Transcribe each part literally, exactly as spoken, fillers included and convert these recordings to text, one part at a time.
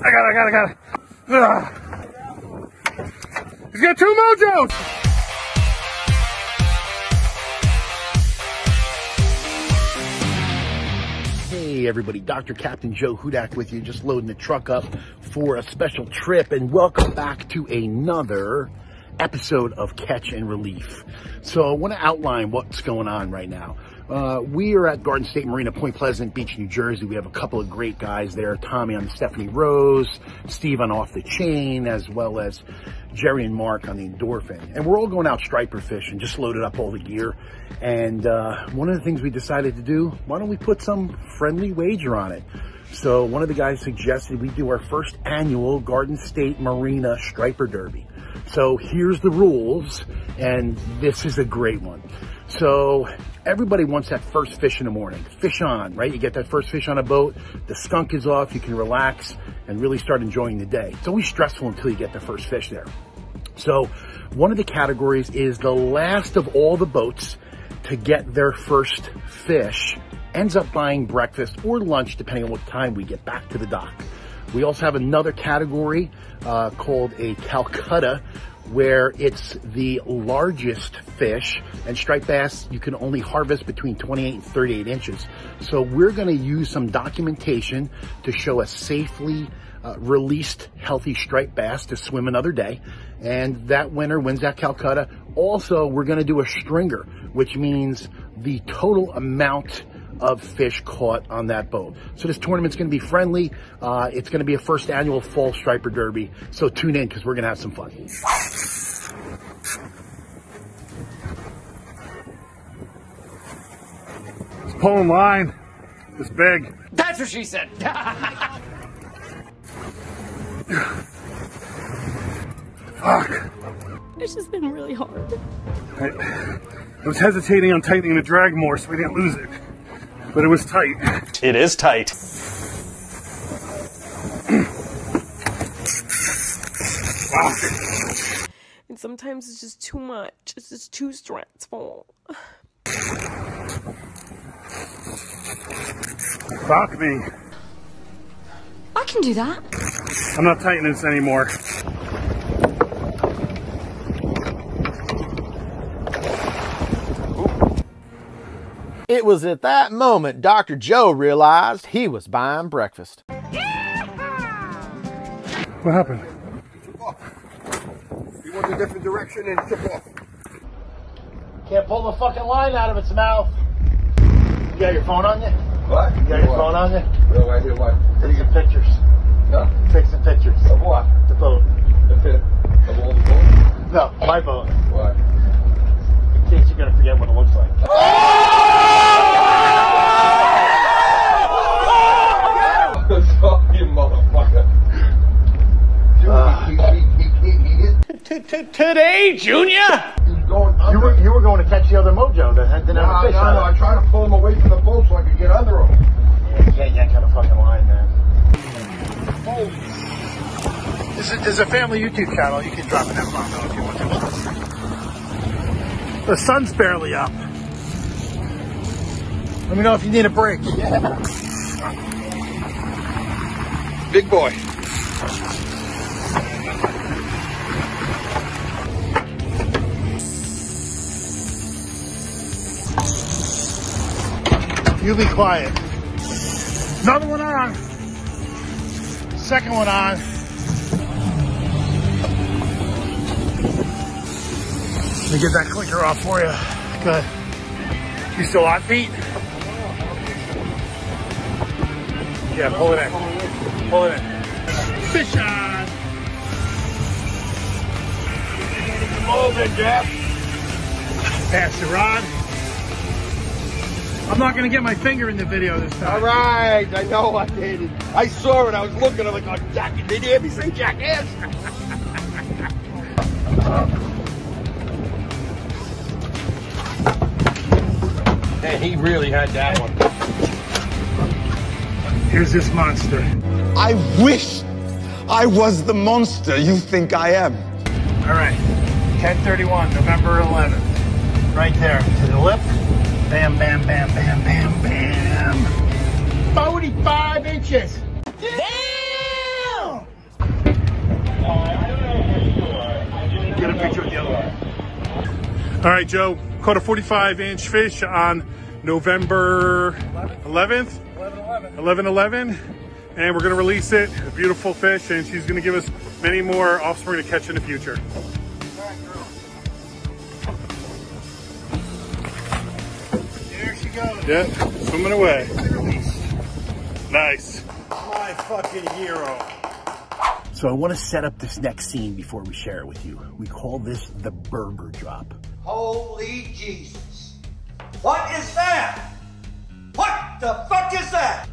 I got it, I got it, I got it. Ugh. He's got two mojos! Hey everybody, Doctor Captain Joe Hudak with you, just loading the truck up for a special trip, and welcome back to another episode of Catch and Relief. So I want to outline what's going on right now. Uh, we are at Garden State Marina, Point Pleasant Beach, New Jersey. We have a couple of great guys there. Tommy on the Stephanie Rose, Steve on Off The Chain, as well as Jerry and Mark on the Endorphin. And we're all going out striper fishing, just loaded up all the gear. And uh, one of the things we decided to do, why don't we put some friendly wager on it? So one of the guys suggested we do our first annual Garden State Marina Striper Derby. So here's the rules, and this is a great one. So everybody wants that first fish in the morning. Fish on, right? You get that first fish on a boat, the skunk is off, you can relax and really start enjoying the day. It's always stressful until you get the first fish there. So one of the categories is the last of all the boats to get their first fish ends up buying breakfast or lunch, depending on what time we get back to the dock. We also have another category uh, called a Calcutta, where it's the largest fish, and striped bass you can only harvest between twenty-eight and thirty-eight inches. So we're gonna use some documentation to show a safely uh, released healthy striped bass to swim another day. And that winner wins that Calcutta. Also, we're gonna do a stringer, which means the total amount of fish caught on that boat. So this tournament's gonna be friendly. Uh, it's gonna be a first annual fall striper derby. So tune in, because we're gonna have some fun. It's pulling line. It's big. That's what she said. Fuck. It's just been really hard. I, I was hesitating on tightening the drag more so we didn't lose it. But it was tight. It is tight. Wow. And sometimes it's just too much. It's just too stressful. Fuck me. I can do that. I'm not tightening this anymore. It was at that moment Doctor Joe realized he was buying breakfast. Yeehaw! What happened? Tip off. You went a different direction and tip off. Can't pull the fucking line out of its mouth. You got your phone on you? What? You got your what? phone on you? No, I did what? Take some pictures. Huh? Take some pictures. Of what? The boat. The Of all the boats? No, my boat. What? In case you're going to forget what it looks like. Oh! Today, Junior? Going you, were, you were going to catch the other mojo that had to no, have a fish no, on no. I tried to pull him away from the boat so I could get under him. Yeah, you can't yank on a fucking line, man. Oh. This is, this is a family YouTube channel. You can drop an F on though if you want to. The sun's barely up. Let me know if you need a break. Yeah. Big boy. You be quiet. Another one on. Second one on. Let me get that clicker off for you. Good. You still on feet? Yeah, pull it in. Pull it in. Fish on. Hold it, Jeff. Pass the rod. I'm not gonna get my finger in the video this time. All right, I know I did. I saw it. I was looking. I'm like, oh, jack, did you hear me say jackass? Man, he really had that one. Here's this monster. I wish I was the monster you think I am. All right, ten thirty-one, November eleventh, right there to the lip. Bam, bam, bam, bam, bam, bam. forty-five inches. Damn! All right, Joe, caught a forty-five inch fish on November eleventh, eleven eleven, and we're gonna release it. A beautiful fish, and she's gonna give us many more offspring to catch in the future. There she goes. Yeah, swimming away. Nice. My fucking hero. So I want to set up this next scene before we share it with you. We call this the Berber drop. Holy Jesus. What is that? What the fuck is that?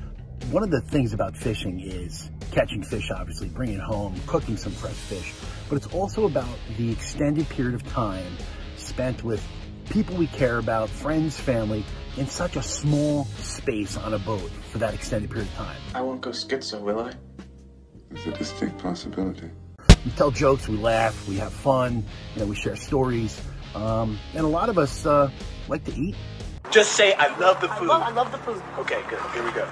One of the things about fishing is catching fish, obviously, bringing it home, cooking some fresh fish, but it's also about the extended period of time spent with people we care about, friends, family, in such a small space on a boat for that extended period of time. I won't go schizo, will I? It's a distinct possibility. We tell jokes, we laugh, we have fun, you know, we share stories, um, and a lot of us uh, like to eat. Just say, I love the food. I love, I love the food. Okay, good, here we go.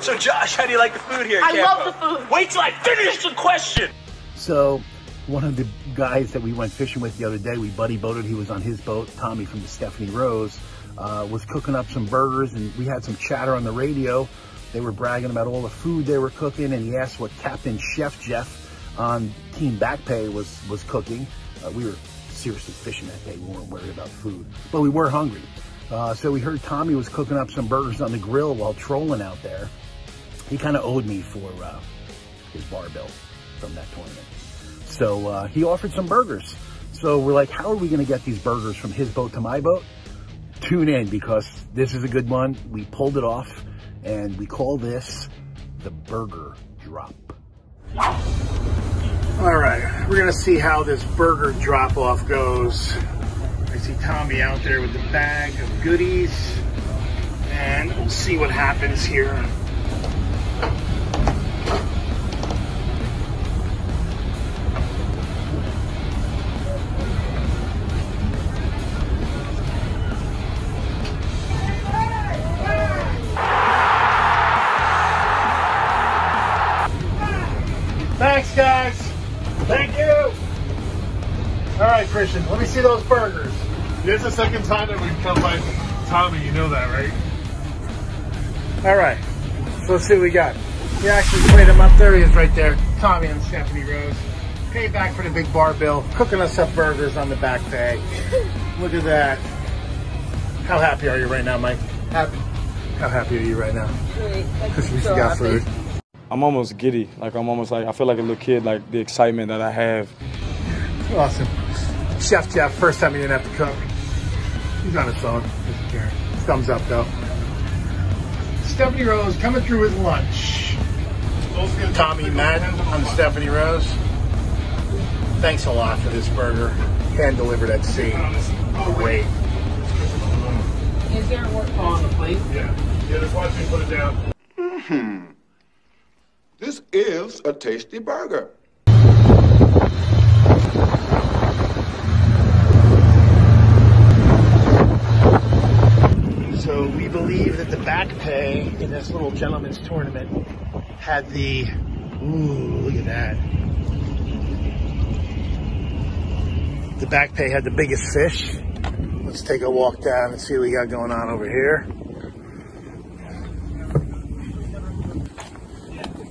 So Josh, how do you like the food here at I Campo? Love the food. Wait till I finish the question. So one of the guys that we went fishing with the other day, we buddy boated, he was on his boat, Tommy from the Stephanie Rose, uh, was cooking up some burgers, and we had some chatter on the radio. They were bragging about all the food they were cooking, and he asked what Captain Chef Jeff on Team Backpay was, was cooking. Uh, we were seriously fishing that day. We weren't worried about food, but we were hungry. Uh, so we heard Tommy was cooking up some burgers on the grill while trolling out there. He kind of owed me for uh, his bar bill from that tournament. So uh, he offered some burgers. So we're like, how are we gonna get these burgers from his boat to my boat? Tune in, because this is a good one. We pulled it off. And we call this the Burger Drop. All right, we're gonna see how this burger drop off goes. I see Tommy out there with the bag of goodies, and we'll see what happens here. Thanks, guys. Thank you. All right, Christian, let me see those burgers. It's the second time that we've come by Tommy. You know that, right? All right. So let's see what we got. We actually played him up. There he is right there. Tommy and Stephanie Rose. Paid back for the big bar bill. Cooking us up burgers on the back pay. Look at that. How happy are you right now, Mike? Happy. How happy are you right now? Great. Because we so got happy. Food. I'm almost giddy, like I'm almost like, I feel like a little kid, like the excitement that I have. Awesome. Chef Jeff, first time he didn't have to cook. He's on his own, doesn't care. Thumbs up though. Stephanie Rose coming through with lunch. Tommy Madden on Stephanie Rose. Thanks a lot for this burger. Hand delivered at sea. Great. Is there a work call on the plate? Yeah, yeah, just watch me put it down. Mm-hmm. This is a tasty burger. So we believe that the back pay in this little gentleman's tournament had the, ooh, look at that. The back pay had the biggest fish. Let's take a walk down and see what we got going on over here.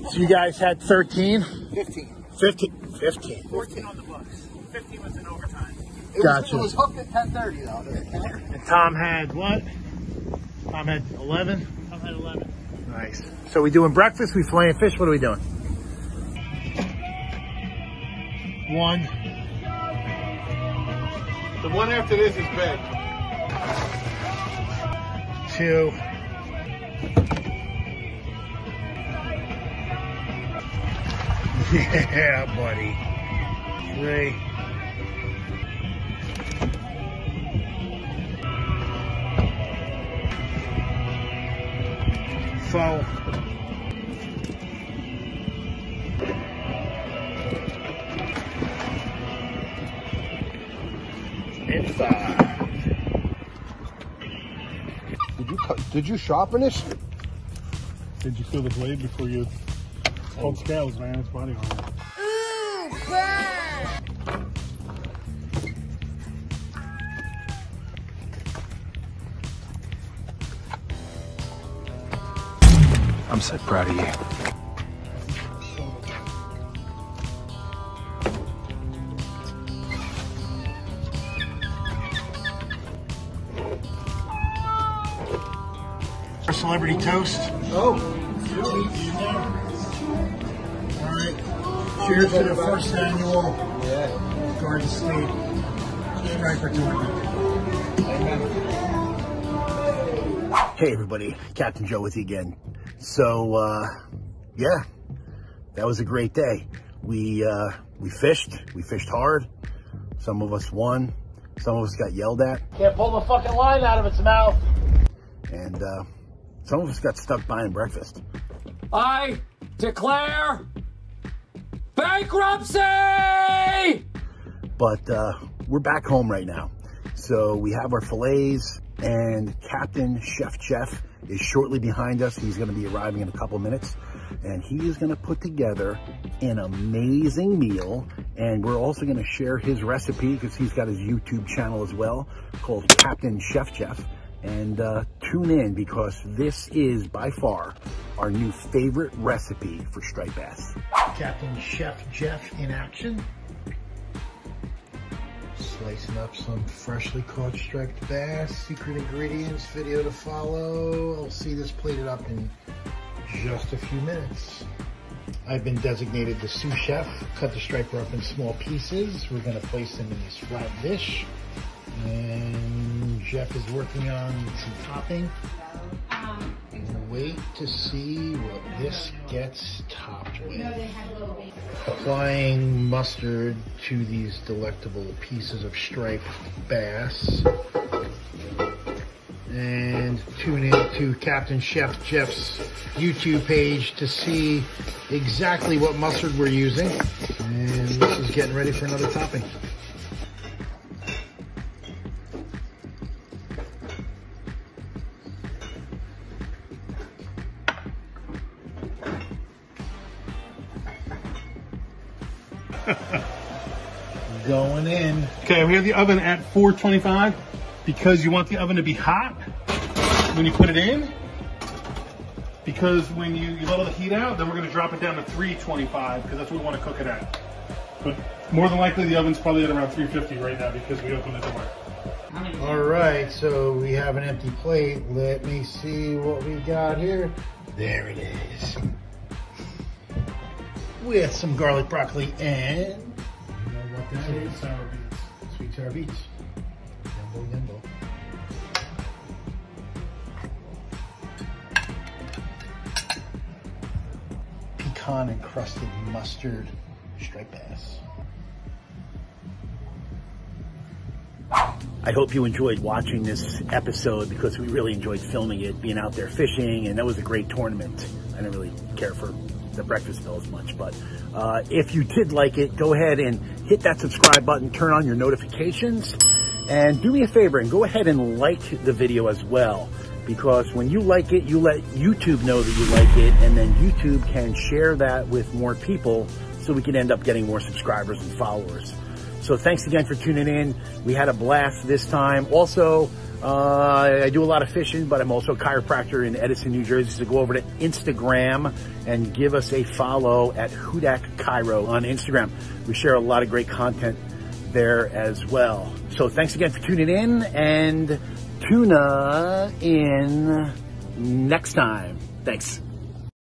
So you guys had thirteen? fifteen. fifteen. fifteen. fourteen on the books. fifteen was in overtime. It gotcha. Was, it was hooked at ten thirty though. And Tom had what? Tom had eleven? Tom had eleven. Nice. So we doing breakfast, we filleting fish, what are we doing? One. The one after this is big. Two. Yeah, buddy. Three. Four. And five. Did you cut, did you sharpen this? Did you feel the blade before you? Old scales, man. It's body armor. Ooh, burn! I'm so proud of you. Celebrity toast. Oh, all right. Cheers to the first annual Garden State Striper Derby. Hey everybody, Captain Joe with you again. So uh, yeah, that was a great day. We uh, we fished, we fished hard. Some of us won, some of us got yelled at. Can't pull the fucking line out of its mouth. And uh, some of us got stuck buying breakfast. I declare bankruptcy! But uh, we're back home right now. So we have our fillets, and Captain Chef Jeff is shortly behind us. He's gonna be arriving in a couple minutes, and he is gonna put together an amazing meal. And we're also gonna share his recipe because he's got his YouTube channel as well called Captain Chef Jeff. And uh, tune in, because this is by far our new favorite recipe for striped bass. Captain Chef Jeff in action. Slicing up some freshly caught striped bass. Secret ingredients video to follow. I'll see this plated up in just a few minutes. I've been designated the sous chef. Cut the striper up in small pieces. We're gonna place them in this flat dish. And Jeff is working on some topping. And wait to see what this gets topped with. Applying mustard to these delectable pieces of striped bass. And tune in to Captain Chef Jeff's YouTube page to see exactly what mustard we're using. And this is getting ready for another topping. Going in. Okay, we have the oven at four twenty-five because you want the oven to be hot when you put it in. Because when you, you level the heat out, then we're going to drop it down to three twenty-five because that's what we want to cook it at. But more than likely the oven's probably at around three fifty right now because we opened the door. All right, so we have an empty plate. Let me see what we got here. There it is. With some garlic broccoli and... This is sour beets. Sweet sour beets. Yumbo, yumbo. Pecan encrusted mustard striped bass. I hope you enjoyed watching this episode because we really enjoyed filming it, being out there fishing, and that was a great tournament. I didn't really care for the breakfast meal as much, but uh, if you did like it, go ahead and hit that subscribe button, turn on your notifications, and do me a favor and go ahead and like the video as well, because when you like it, you let YouTube know that you like it, and then YouTube can share that with more people so we can end up getting more subscribers and followers. So thanks again for tuning in. We had a blast this time. Also, Uh, I do a lot of fishing, but I'm also a chiropractor in Edison, New Jersey. So go over to Instagram and give us a follow at Hudak Chiro on Instagram. We share a lot of great content there as well. So thanks again for tuning in, and tuna in next time. Thanks.